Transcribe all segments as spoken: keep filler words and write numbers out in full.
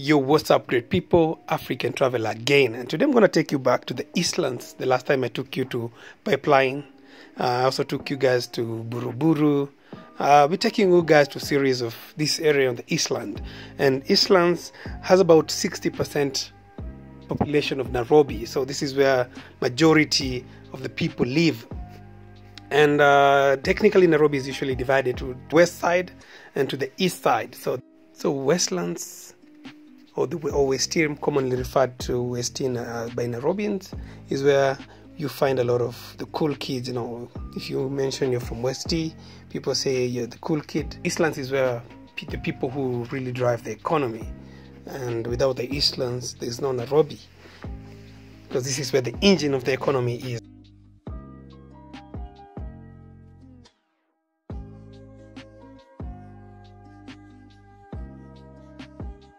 Yo, what's up, great people? African travel again, and today I'm going to take you back to the Eastlands. The last time I took you to Pipeline, uh, I also took you guys to Buruburu. Uh, we're taking you guys to a series of this area on the Eastland, and Eastlands has about sixty percent population of Nairobi, so this is where majority of the people live. And uh, technically Nairobi is usually divided to the west side and to the east side. So, so Westlands, or the or Western, commonly referred to Western uh, by Nairobians, is where you find a lot of the cool kids. You know, if you mention you're from Westie, people say you're the cool kid. Eastlands is where pe the people who really drive the economy, and without the Eastlands, there's no Nairobi, because this is where the engine of the economy is.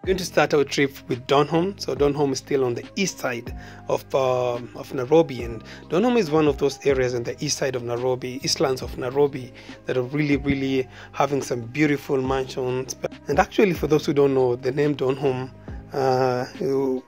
Going to start our trip with Donholm. So Donholm is still on the east side of uh, of Nairobi, and Donholm is one of those areas on the east side of Nairobi, Eastlands of Nairobi, that are really, really having some beautiful mansions. And actually, for those who don't know, the name Donholm uh,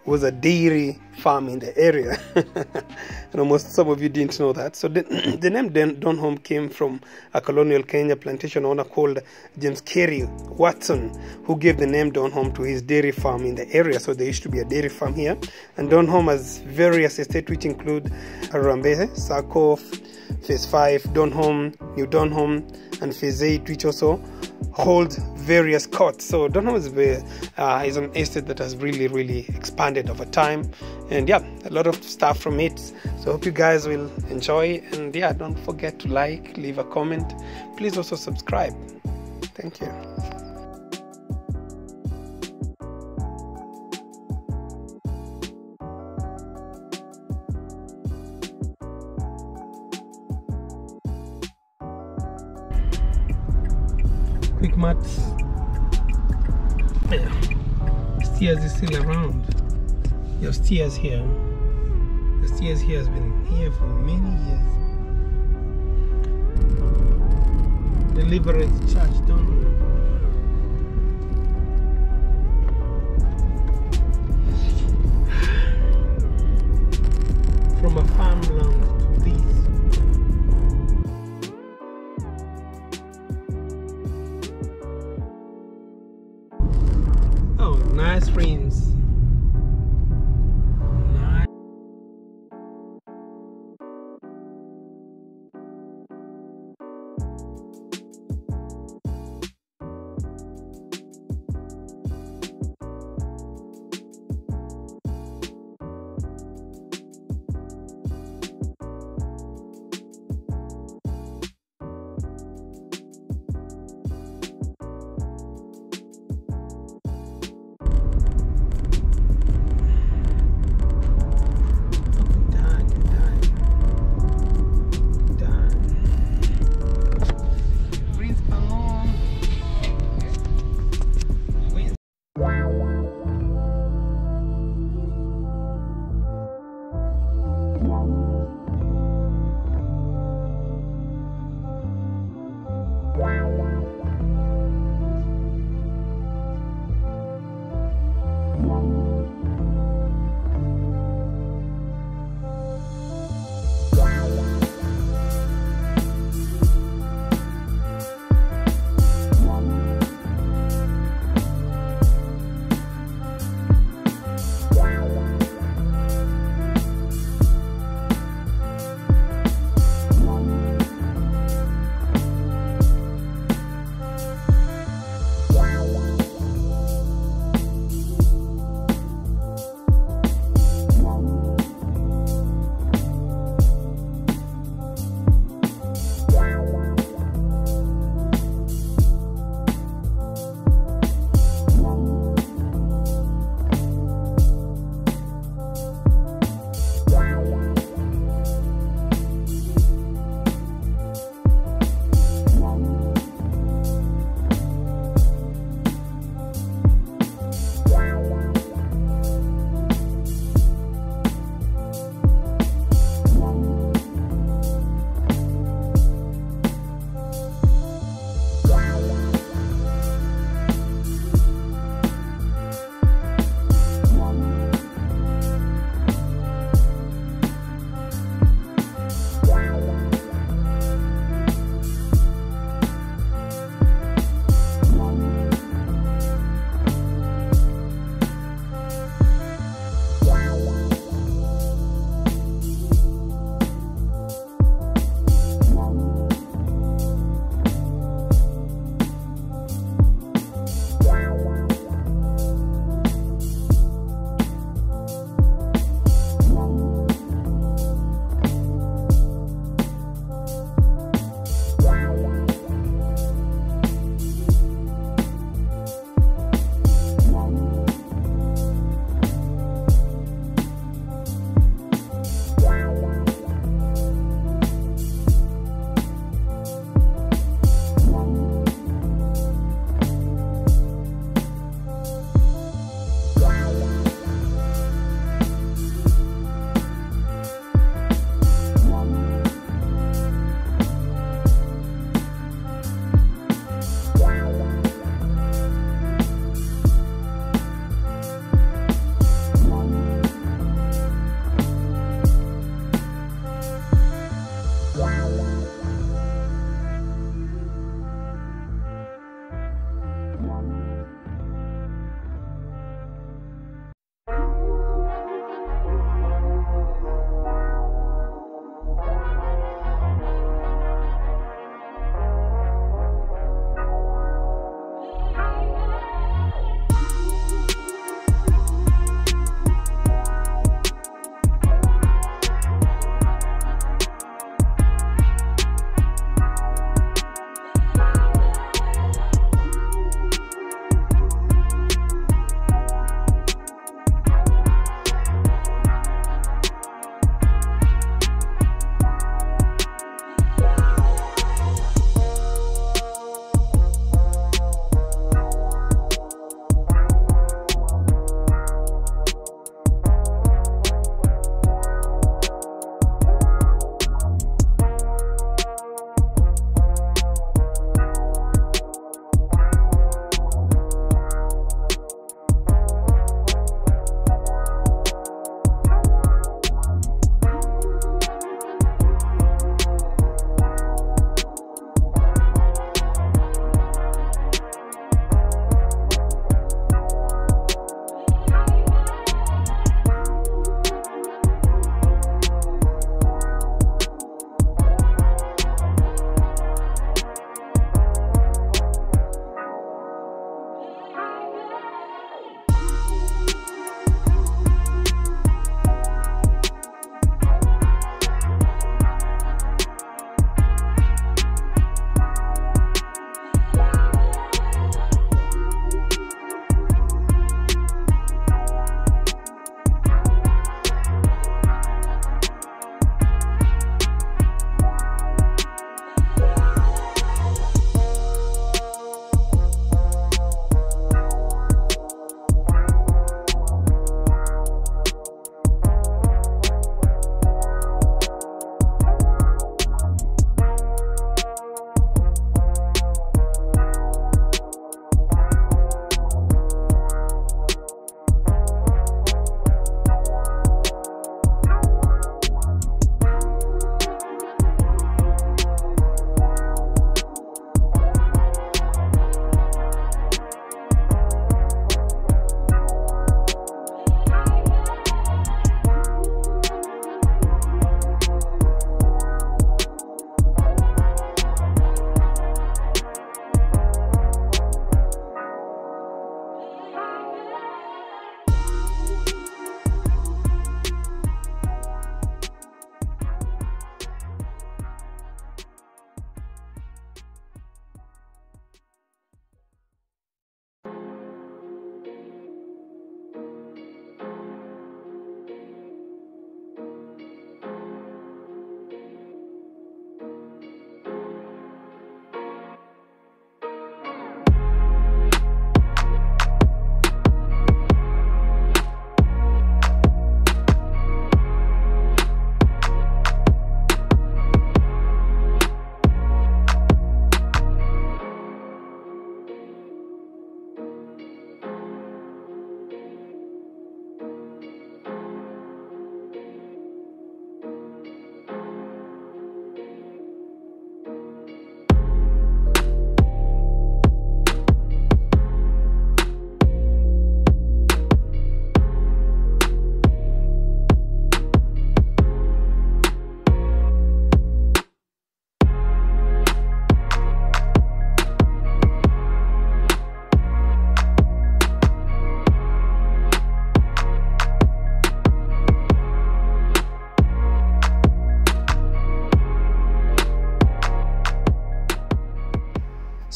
was a dairy farm in the area, and almost some of you didn't know that. So the, the name Donholm came from a colonial Kenya plantation owner called James Kerry Watson, who gave the name Donholm to his dairy farm in the area. So there used to be a dairy farm here, and Donholm has various estates which include Harambehe, Sarkoff, Phase five, Donholm, New Donholm, and Phase eight, which also hold various courts. So Donholm is, uh, is an estate that has really, really expanded over time, and yeah, a lot of stuff from it. So hope you guys will enjoy, and yeah, don't forget to like, leave a comment, please also subscribe. Thank you. Quick maths. Yeah. Stairs is still around. Your stairs here. The stairs here has been here for many years. Deliverance Church down here. From a farmland. Nice frames. Nice.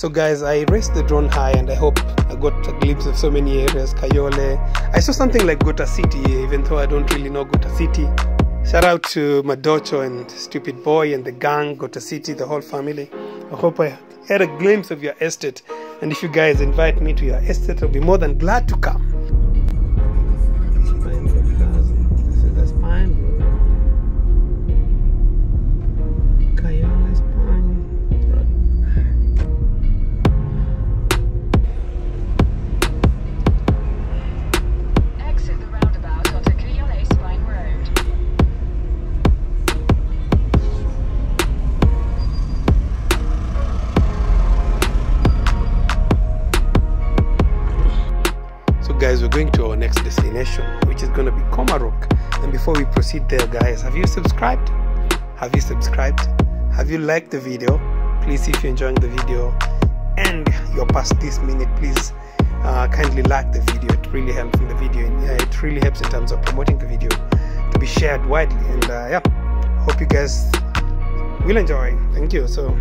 So guys, I raised the drone high and I hope I got a glimpse of so many areas. Kayole, I saw something like Gota City, even though I don't really know Gota City. Shout out to Madocho and Stupid Boy and the gang, Gota City, the whole family. I hope I had a glimpse of your estate, and if you guys invite me to your estate, I'll be more than glad to come. Guys, we're going to our next destination, which is going to be Komarock. And before we proceed there, guys, have you subscribed? Have you subscribed? Have you liked the video? Please, if you're enjoying the video and you're past this minute, please uh, kindly like the video. It really helps in the video, and yeah, it really helps in terms of promoting the video to be shared widely. And uh, yeah, hope you guys will enjoy. Thank you. So.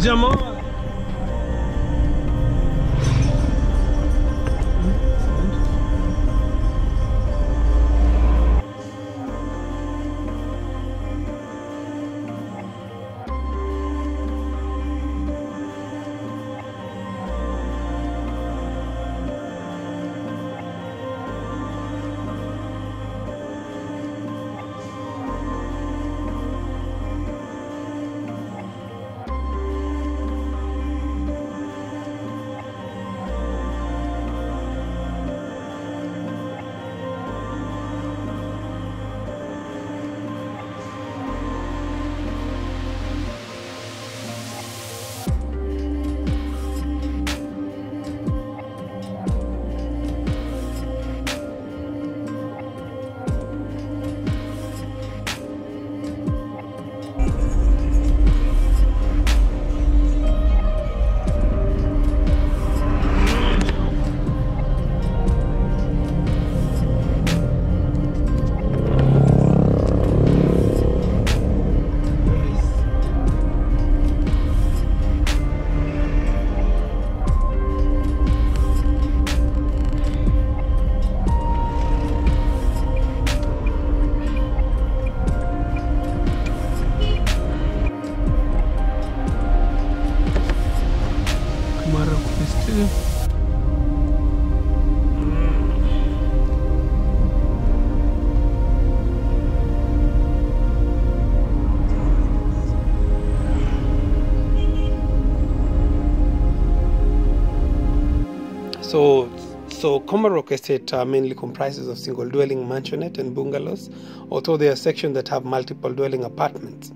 Jamal. So, so Komarock estate uh, mainly comprises of single dwelling, mansionette and bungalows, although there are sections that have multiple dwelling apartments.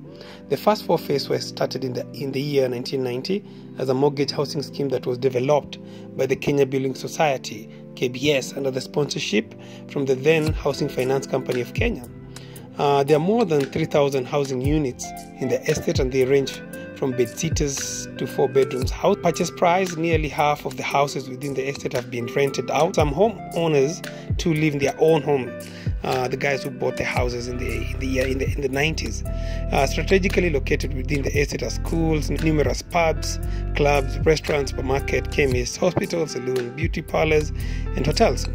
The first four phases were started in the, in the year nineteen ninety as a mortgage housing scheme that was developed by the Kenya Building Society, K B S, under the sponsorship from the then Housing Finance Company of Kenya. Uh, there are more than three thousand housing units in the estate, and they range from bedsitters to four bedrooms. House purchase price, nearly half of the houses within the estate have been rented out. Some homeowners to live in their own home, uh, the guys who bought the houses in the in the, in the, in the nineties. Uh, strategically located within the estate are schools, numerous pubs, clubs, restaurants, supermarket, chemists, hospitals, saloon, beauty parlors, and hotels.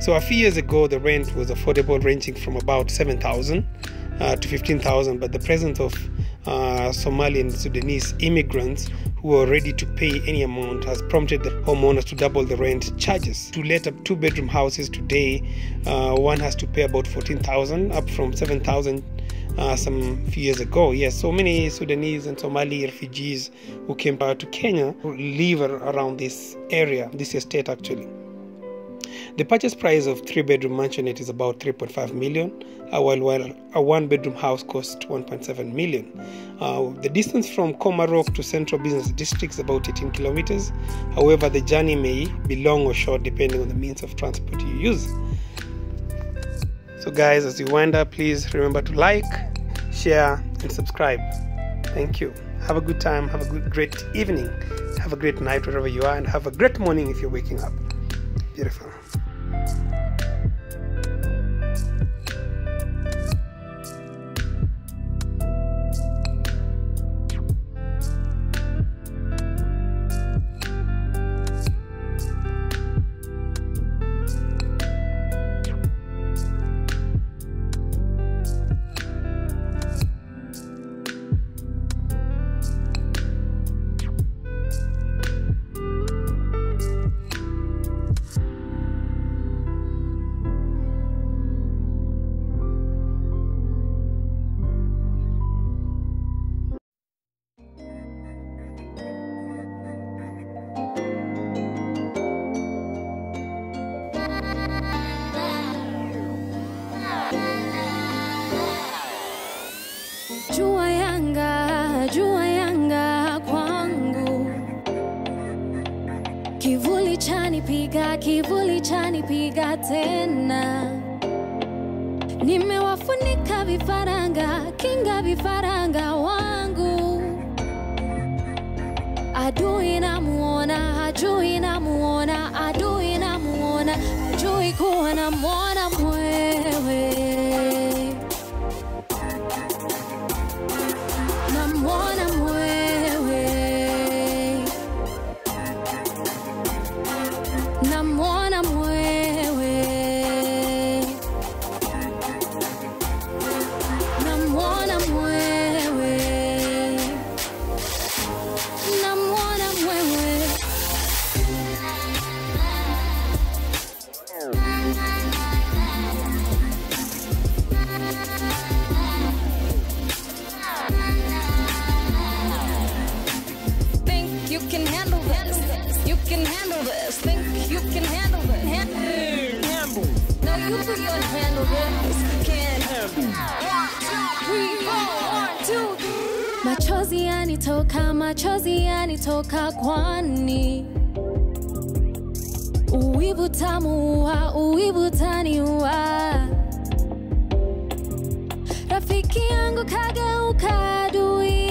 So a few years ago, the rent was affordable, ranging from about seven thousand uh, to fifteen thousand, but the presence of Uh, Somali and Sudanese immigrants who are ready to pay any amount has prompted the homeowners to double the rent charges. To let up two-bedroom houses today, uh, one has to pay about fourteen thousand, up from seven thousand uh, some few years ago. Yes, so many Sudanese and Somali refugees who came to Kenya live around this area, this estate actually. The purchase price of three-bedroom mansionette is about three point five million, uh, while, while a one-bedroom house costs one point seven million. Uh, the distance from Komarock to Central Business District is about eighteen kilometers. However, the journey may be long or short depending on the means of transport you use. So guys, as you wander, please remember to like, share, and subscribe. Thank you. Have a good time. Have a good, great evening. Have a great night wherever you are, and have a great morning if you're waking up. Beautiful. Jua yanga, jua yanga kwangu, kivuli chanipiga, kivuli chanipiga tena. Nimewafunika vifaranga, kinga vifaranga wangu. Adui namuona, hajui namuona, adui namuona, hajui kuwa namuona mwewe. Machozi yanitoka, machozi yanitoka kwani uwivu tamuua, uwivu taniua. Rafiki yangu kageuka adui.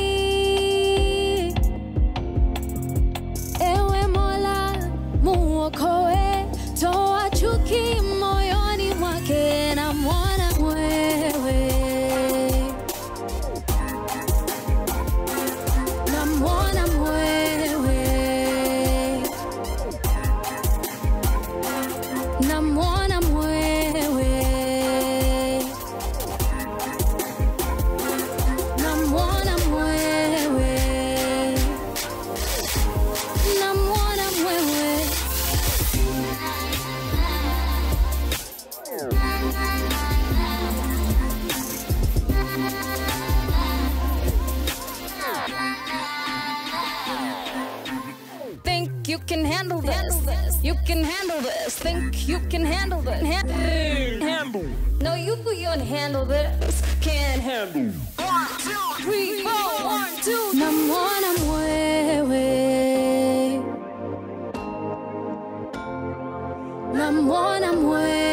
Ewe Mola muokoe, toa chuki moyoni mwake na mwana mwewe. You can handle this. You can handle this. Think you can handle this. Handle. No, you can't handle this. Can't handle. One, two, three, four. One, two, three. Namwana mwewe. Namwana mwewe.